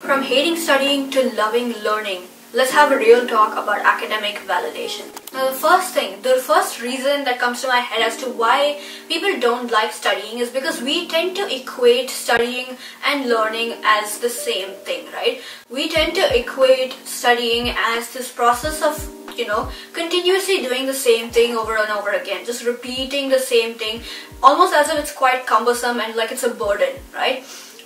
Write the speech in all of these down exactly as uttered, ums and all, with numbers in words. From hating studying to loving learning, let's have a real talk about academic validation. Now the first thing, the first reason that comes to my head as to why people don't like studying is because we tend to equate studying and learning as the same thing, right? We tend to equate studying as this process of, you know, continuously doing the same thing over and over again, just repeating the same thing, almost as if it's quite cumbersome and like it's a burden, right?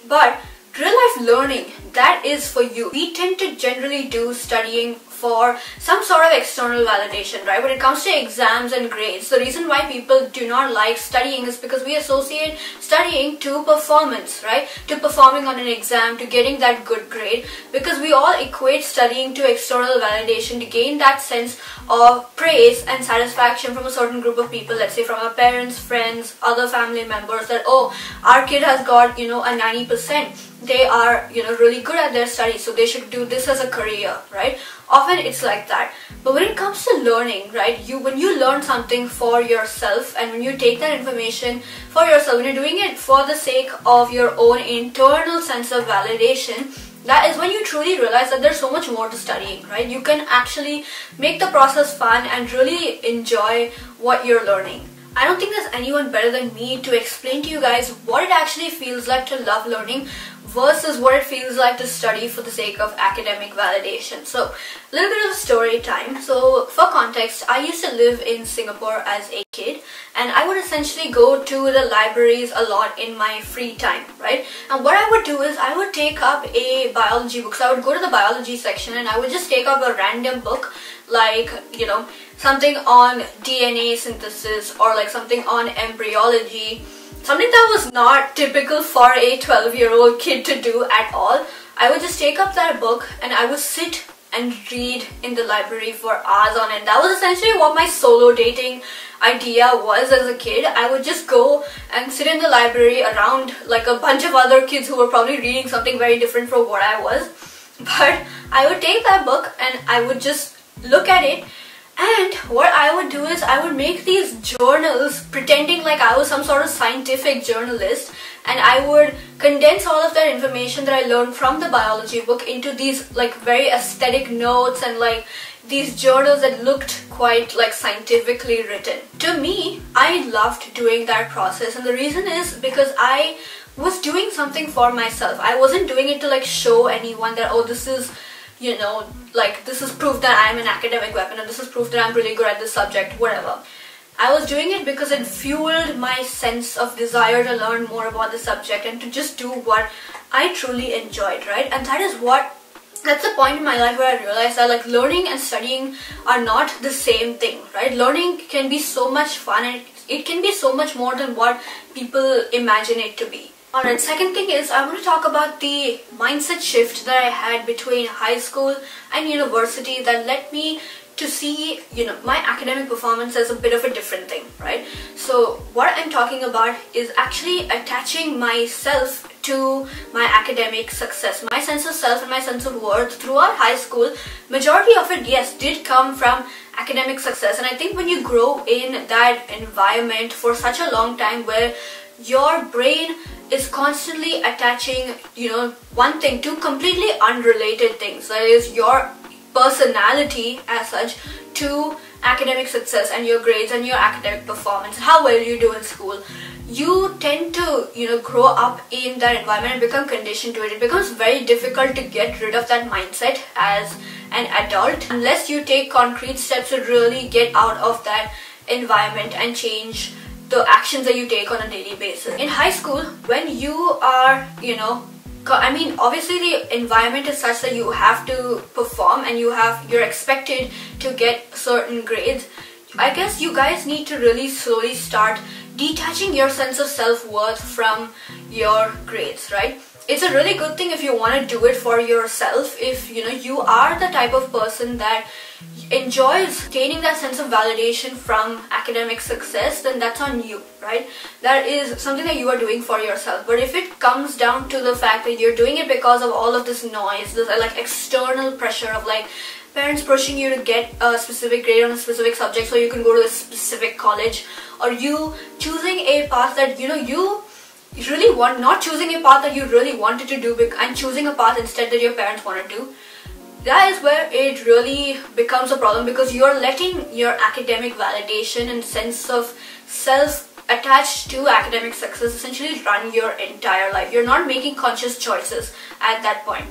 But real life learning, that is for you. We tend to generally do studying for some sort of external validation, right? When it comes to exams and grades, the reason why people do not like studying is because we associate studying to performance, right? To performing on an exam, to getting that good grade, because we all equate studying to external validation to gain that sense of praise and satisfaction from a certain group of people, let's say from our parents, friends, other family members, that, oh, our kid has got, you know, a ninety percent. They are, you know, really good at their studies, so they should do this as a career, right? Often it's like that. But when it comes to learning, right, you when you learn something for yourself and when you take that information for yourself, when you're doing it for the sake of your own internal sense of validation, that is when you truly realize that there's so much more to studying, right? You can actually make the process fun and really enjoy what you're learning. I don't think there's anyone better than me to explain to you guys what it actually feels like to love learning versus what it feels like to study for the sake of academic validation. So, a little bit of story time. So, for context, I used to live in Singapore as a kid, and I would essentially go to the libraries a lot in my free time, right? And what I would do is I would take up a biology book. So, I would go to the biology section and I would just take up a random book, like, you know, something on D N A synthesis or like something on embryology. Something that was not typical for a twelve year old kid to do at all. I would just take up that book and I would sit and read in the library for hours on end. That was essentially what my solo dating idea was as a kid. I would just go and sit in the library around like a bunch of other kids who were probably reading something very different from what I was. But I would take that book and I would just look at it. And what I would do is I would make these journals pretending like I was some sort of scientific journalist, and I would condense all of that information that I learned from the biology book into these like very aesthetic notes and like these journals that looked quite like scientifically written. To me, I loved doing that process, and the reason is because I was doing something for myself. I wasn't doing it to like show anyone that, oh, this is, you know, like this is proof that I'm an academic weapon and this is proof that I'm really good at this subject, whatever. I was doing it because it fueled my sense of desire to learn more about the subject and to just do what I truly enjoyed, right? And that is what, that's the point in my life where I realized that like learning and studying are not the same thing, right? Learning can be so much fun and it can be so much more than what people imagine it to be. Alright, second thing is I want to talk about the mindset shift that I had between high school and university that led me to see, you know, my academic performance as a bit of a different thing, right? So what I'm talking about is actually attaching myself to my academic success. My sense of self and my sense of worth throughout high school, majority of it, yes, did come from academic success. And I think when you grow in that environment for such a long time where your brain is constantly attaching, you know, one thing to completely unrelated things, that is your personality as such to academic success and your grades and your academic performance, how well you do in school, you tend to, you know, grow up in that environment and become conditioned to it. It becomes very difficult to get rid of that mindset as an adult unless you take concrete steps to really get out of that environment and change the actions that you take on a daily basis. In high school, when you are, you know, I mean, obviously the environment is such that you have to perform and you have, you're expected to get certain grades. I guess you guys need to really slowly start detaching your sense of self-worth from your grades, right? It's a really good thing if you want to do it for yourself, if, you know, you are the type of person that enjoys gaining that sense of validation from academic success, then that's on you, right? That is something that you are doing for yourself. But if it comes down to the fact that you're doing it because of all of this noise, this like external pressure of like parents pushing you to get a specific grade on a specific subject so you can go to a specific college, or you choosing a path that, you know, you you really want, not choosing a path that you really wanted to do and choosing a path instead that your parents wanted to, that is where it really becomes a problem, because you're letting your academic validation and sense of self attached to academic success essentially run your entire life. You're not making conscious choices at that point.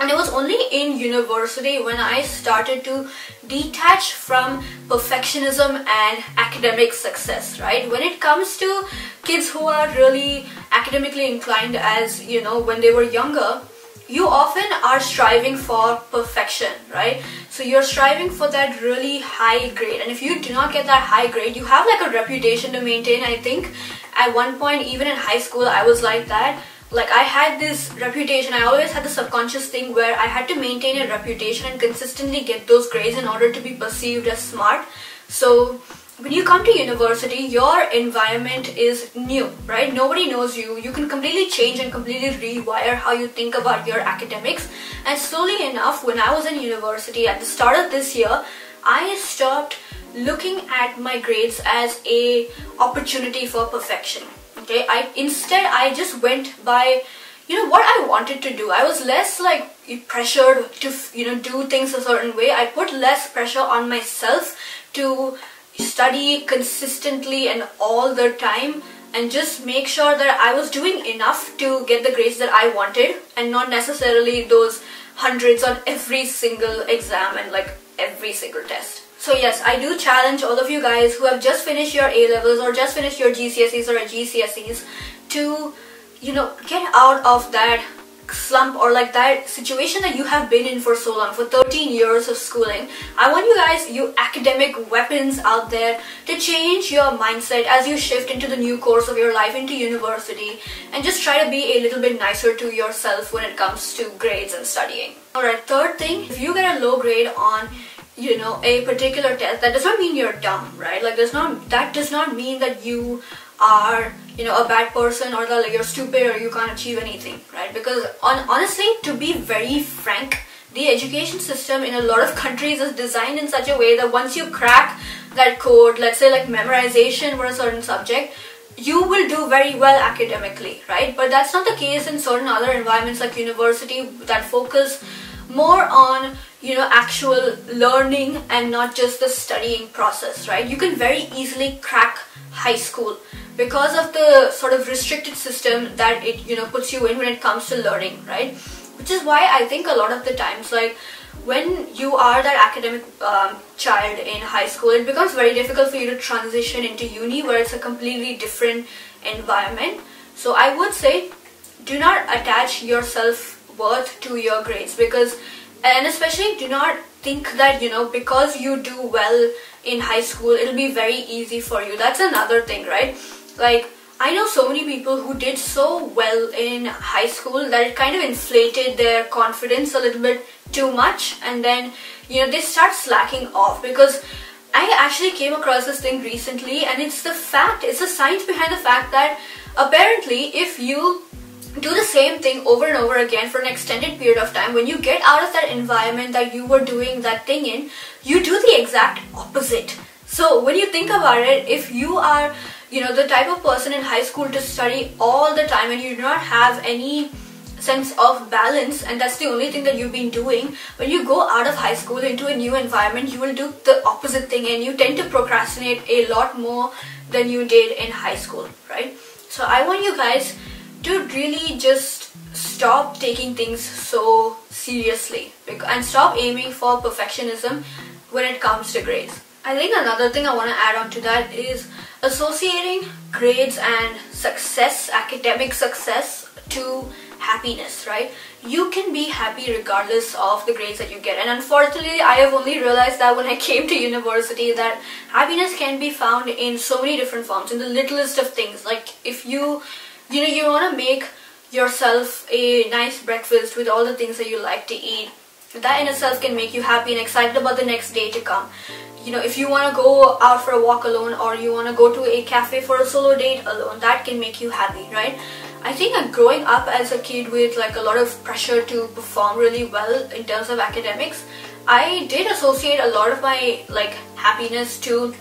And it was only in university when I started to detach from perfectionism and academic success, right? When it comes to kids who are really academically inclined, as you know, when they were younger, you often are striving for perfection, right? So you're striving for that really high grade, and if you do not get that high grade, you have like a reputation to maintain. I think at one point, even in high school, I was like that. Like, I had this reputation, I always had the subconscious thing where I had to maintain a reputation and consistently get those grades in order to be perceived as smart. So when you come to university, your environment is new, right? Nobody knows you. You can completely change and completely rewire how you think about your academics. And slowly enough, when I was in university at the start of this year, I stopped looking at my grades as an opportunity for perfection. Okay, I instead I just went by, you know, what I wanted to do. I was less like pressured to, you know, do things a certain way. I put less pressure on myself to study consistently and all the time, and just make sure that I was doing enough to get the grades that I wanted, and not necessarily those hundreds on every single exam and like every single test. So yes, I do challenge all of you guys who have just finished your A-levels or just finished your G C S Es or G C S Es to, you know, get out of that slump or like that situation that you have been in for so long, for thirteen years of schooling. I want you guys, you academic weapons out there, to change your mindset as you shift into the new course of your life, into university, and just try to be a little bit nicer to yourself when it comes to grades and studying. Alright, third thing, if you get a low grade on, you know, a particular test, that does not mean you're dumb, right? Like, there's not, that does not mean that you are, you know, a bad person, or that like, you're stupid or you can't achieve anything, right? Because on, honestly, to be very frank, the education system in a lot of countries is designed in such a way that once you crack that code, let's say like memorization for a certain subject, you will do very well academically, right? But that's not the case in certain other environments like university that focus more on, you know, actual learning and not just the studying process, right? You can very easily crack high school because of the sort of restricted system that it, you know, puts you in when it comes to learning, right? Which is why I think a lot of the times, like, when you are that academic um, child in high school, it becomes very difficult for you to transition into uni, where it's a completely different environment. So I would say, do not attach your self-worth to your grades, because, and especially do not think that, you know, because you do well in high school, it'll be very easy for you. That's another thing, right? Like, I know so many people who did so well in high school that it kind of inflated their confidence a little bit too much, and then, you know, they start slacking off. Because I actually came across this thing recently, and it's the fact, it's the science behind the fact that apparently if you do the same thing over and over again for an extended period of time, when you get out of that environment that you were doing that thing in, you do the exact opposite. So when you think about it, if you are, you know, the type of person in high school to study all the time and you do not have any sense of balance, and that's the only thing that you've been doing, when you go out of high school into a new environment, you will do the opposite thing, and you tend to procrastinate a lot more than you did in high school, right? So I want you guys to really just stop taking things so seriously and stop aiming for perfectionism when it comes to grades. I think another thing I want to add on to that is associating grades and success, academic success, to happiness, right? You can be happy regardless of the grades that you get, and unfortunately I have only realized that when I came to university, that happiness can be found in so many different forms, in the littlest of things. Like, if you You know, you want to make yourself a nice breakfast with all the things that you like to eat. That in itself can make you happy and excited about the next day to come. You know, if you want to go out for a walk alone, or you want to go to a cafe for a solo date alone, that can make you happy, right? I think that growing up as a kid with like a lot of pressure to perform really well in terms of academics, I did associate a lot of my like happiness to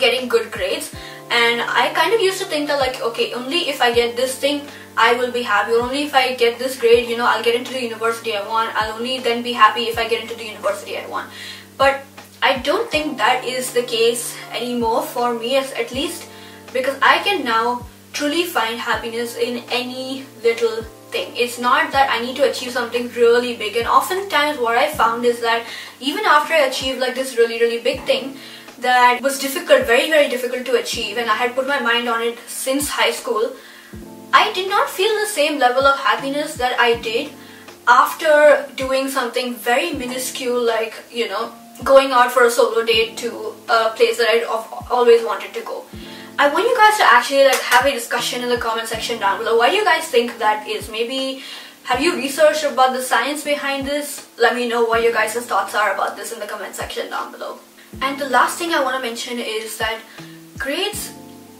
getting good grades. And I kind of used to think that, like, okay, only if I get this thing I will be happy, or only if I get this grade, you know, I'll get into the university I want, I'll only then be happy if I get into the university I want. But I don't think that is the case anymore for me, at least, because I can now truly find happiness in any little thing. It's not that I need to achieve something really big. And oftentimes what I found is that even after I achieved like this really really big thing that was difficult, very very difficult to achieve, and I had put my mind on it since high school, I did not feel the same level of happiness that I did after doing something very minuscule, like, you know, going out for a solo date to a place that I always wanted to go. I want you guys to actually like have a discussion in the comment section down below. Why do you guys think that is? Maybe have you researched about the science behind this? Let me know what your guys' thoughts are about this in the comment section down below. And the last thing I want to mention is that grades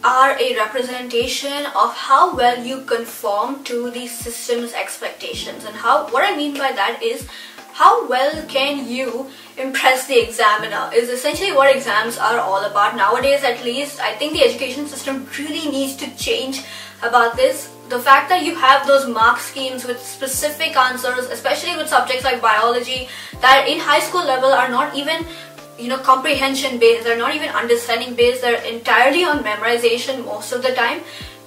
are a representation of how well you conform to the system's expectations. And how, what I mean by that is, how well can you impress the examiner is essentially what exams are all about nowadays, at least. I think the education system really needs to change about this. The fact that you have those mark schemes with specific answers, especially with subjects like biology, that in high school level are not even, you know, comprehension based, they're not even understanding based, they're entirely on memorization most of the time.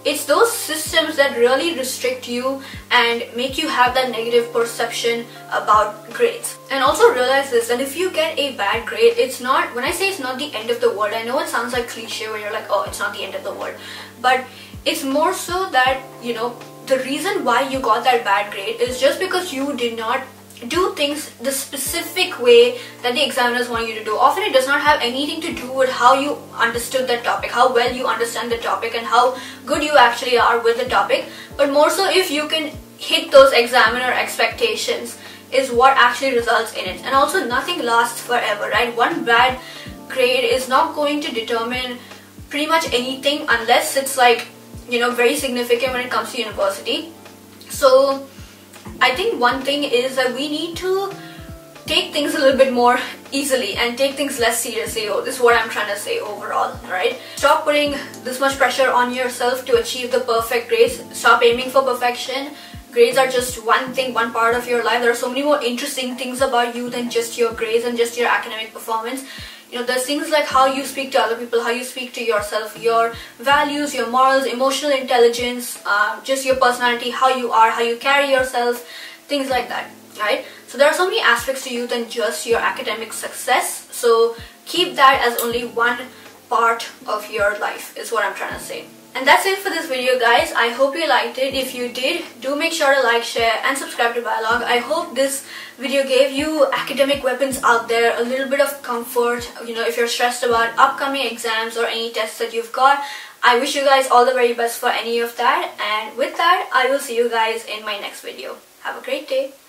It's those systems that really restrict you and make you have that negative perception about grades. And also realize this, that if you get a bad grade, it's not, when I say it's not the end of the world, I know it sounds like cliche where you're like, oh, it's not the end of the world, but it's more so that, you know, the reason why you got that bad grade is just because you did not do things the specific way that the examiners want you to do. Often it does not have anything to do with how you understood that topic, how well you understand the topic and how good you actually are with the topic, but more so if you can hit those examiner expectations is what actually results in it. And also nothing lasts forever, right? One bad grade is not going to determine pretty much anything unless it's like, you know, very significant when it comes to university. So I think one thing is that we need to take things a little bit more easily and take things less seriously. Oh, this is what I'm trying to say overall, right? Stop putting this much pressure on yourself to achieve the perfect grades. Stop aiming for perfection. Grades are just one thing, one part of your life. There are so many more interesting things about you than just your grades and just your academic performance. You know, there's things like how you speak to other people, how you speak to yourself, your values, your morals, emotional intelligence, uh, just your personality, how you are, how you carry yourself, things like that, right? So there are so many aspects to you than just your academic success. So keep that as only one part of your life is what I'm trying to say. And that's it for this video, guys. I hope you liked it. If you did, do make sure to like, share and subscribe to Biologue. I hope this video gave you academic weapons out there, a little bit of comfort, you know, if you're stressed about upcoming exams or any tests that you've got. I wish you guys all the very best for any of that. And with that, I will see you guys in my next video. Have a great day.